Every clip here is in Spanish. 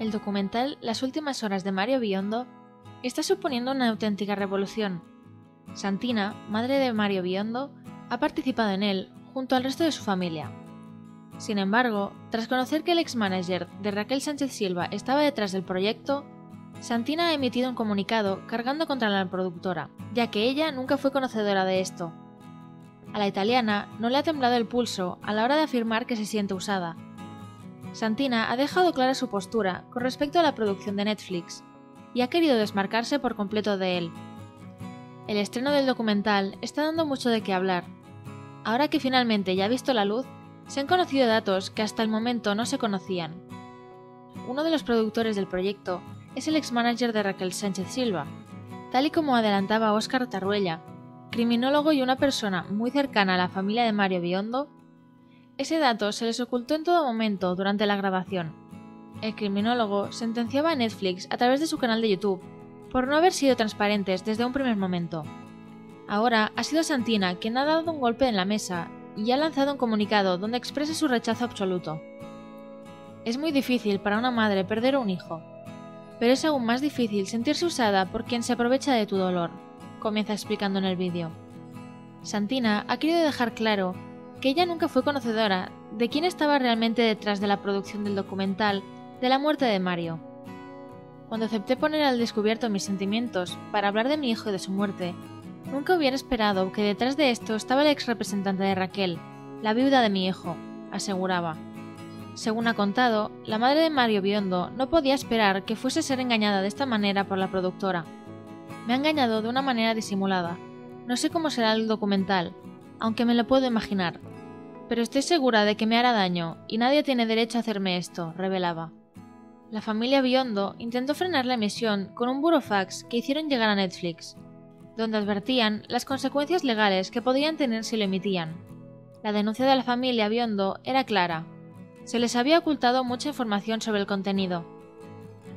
el documental Las últimas horas de Mario Biondo está suponiendo una auténtica revolución. Santina, madre de Mario Biondo, ha participado en él junto al resto de su familia. Sin embargo, tras conocer que el ex-manager de Raquel Sánchez Silva estaba detrás del proyecto, Santina ha emitido un comunicado cargando contra la productora, ya que ella nunca fue conocedora de esto. A la italiana no le ha temblado el pulso a la hora de afirmar que se siente usada. Santina ha dejado clara su postura con respecto a la producción de Netflix y ha querido desmarcarse por completo de él. El estreno del documental está dando mucho de qué hablar. Ahora que finalmente ya ha visto la luz, se han conocido datos que hasta el momento no se conocían. Uno de los productores del proyecto es el ex-manager de Raquel Sánchez Silva, tal y como adelantaba Óscar Tarruella, criminólogo y una persona muy cercana a la familia de Mario Biondo. Ese dato se les ocultó en todo momento durante la grabación. El criminólogo sentenciaba a Netflix a través de su canal de YouTube por no haber sido transparentes desde un primer momento. Ahora ha sido Santina quien ha dado un golpe en la mesa y ha lanzado un comunicado donde expresa su rechazo absoluto. Es muy difícil para una madre perder a un hijo, pero es aún más difícil sentirse usada por quien se aprovecha de tu dolor, comienza explicando en el vídeo. Santina ha querido dejar claro que ella nunca fue conocedora de quién estaba realmente detrás de la producción del documental de la muerte de Mario. Cuando acepté poner al descubierto mis sentimientos para hablar de mi hijo y de su muerte, nunca hubiera esperado que detrás de esto estaba el ex representante de Raquel, la viuda de mi hijo, aseguraba. Según ha contado, la madre de Mario Biondo no podía esperar que fuese a ser engañada de esta manera por la productora. Me ha engañado de una manera disimulada. No sé cómo será el documental, aunque me lo puedo imaginar. Pero estoy segura de que me hará daño y nadie tiene derecho a hacerme esto, revelaba. La familia Biondo intentó frenar la emisión con un burofax que hicieron llegar a Netflix, donde advertían las consecuencias legales que podían tener si lo emitían. La denuncia de la familia Biondo era clara. Se les había ocultado mucha información sobre el contenido.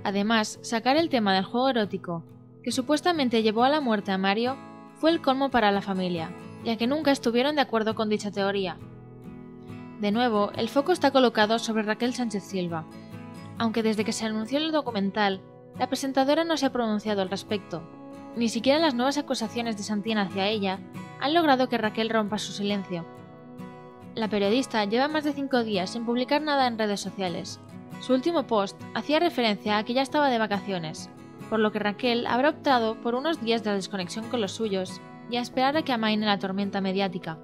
Además, sacar el tema del juego erótico, que supuestamente llevó a la muerte a Mario, fue el colmo para la familia, ya que nunca estuvieron de acuerdo con dicha teoría. De nuevo, el foco está colocado sobre Raquel Sánchez Silva, aunque desde que se anunció el documental, la presentadora no se ha pronunciado al respecto. Ni siquiera las nuevas acusaciones de Santina hacia ella han logrado que Raquel rompa su silencio. La periodista lleva más de 5 días sin publicar nada en redes sociales. Su último post hacía referencia a que ya estaba de vacaciones, por lo que Raquel habrá optado por unos días de desconexión con los suyos y a esperar a que amaine la tormenta mediática.